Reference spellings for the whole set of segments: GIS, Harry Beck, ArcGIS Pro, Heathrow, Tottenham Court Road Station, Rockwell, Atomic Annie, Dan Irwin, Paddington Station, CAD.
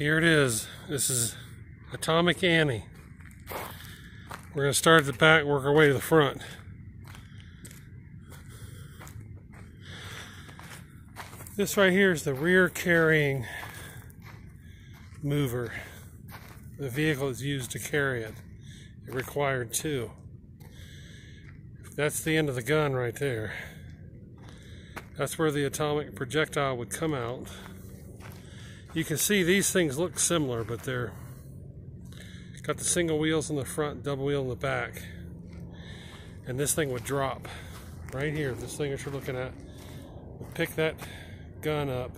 Here it is. This is Atomic Annie. We're going to start at the back, work our way to the front. This right here is the rear carrying mover. The vehicle is used to carry it. It required two. That's the end of the gun right there. That's where the atomic projectile would come out. You can see these things look similar, but they're got the single wheels in the front, double wheel in the back. And this thing would drop right here. This thing that you're looking at would pick that gun up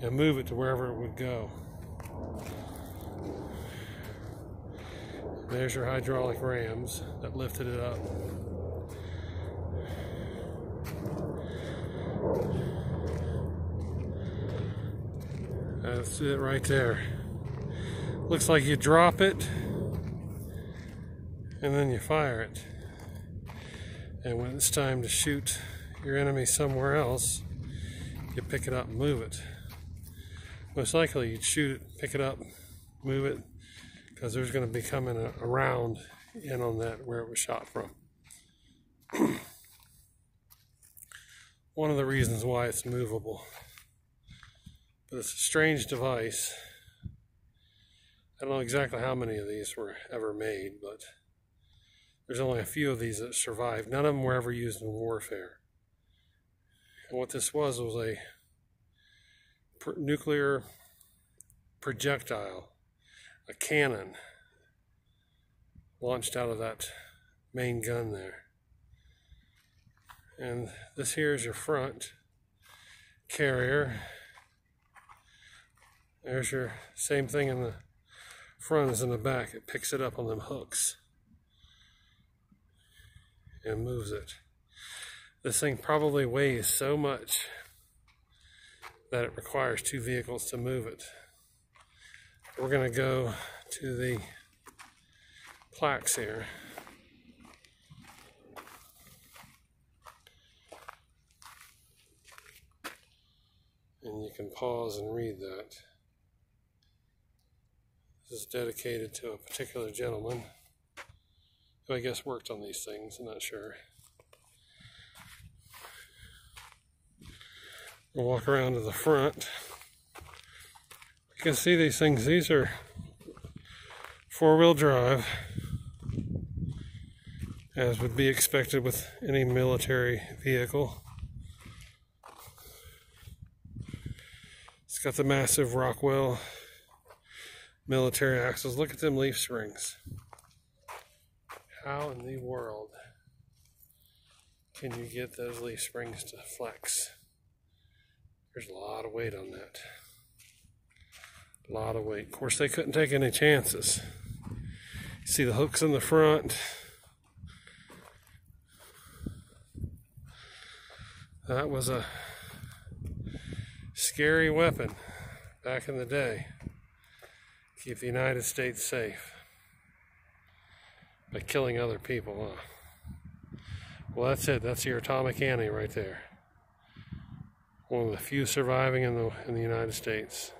and move it to wherever it would go. There's your hydraulic rams that lifted it up. That's it right there. Looks like you drop it and then you fire it. And when it's time to shoot your enemy somewhere else, you pick it up and move it. Most likely you'd shoot it, pick it up, move it, because there's going to be coming a round in on that where it was shot from. One of the reasons why it's movable. But it's a strange device. I don't know exactly how many of these were ever made, but there's only a few of these that survived. None of them were ever used in warfare. And what this was a nuclear projectile, a cannon, launched out of that main gun there. And this here is your front carrier. There's your same thing in the front as in the back. It picks it up on them hooks and moves it. This thing probably weighs so much that it requires two vehicles to move it. We're going to go to the plaques here. And you can pause and read that. This is dedicated to a particular gentleman who I guess worked on these things, I'm not sure. We'll walk around to the front. You can see these things, these are four-wheel drive, as would be expected with any military vehicle. It's got the massive Rockwell military axles. Look at them leaf springs. How in the world can you get those leaf springs to flex? There's a lot of weight on that. A lot of weight. Of course, they couldn't take any chances. You see the hooks in the front. That was a scary weapon back in the day. Keep the United States safe by killing other people, huh? Well, that's it. That's your Atomic Annie right there. One of the few surviving in the United States.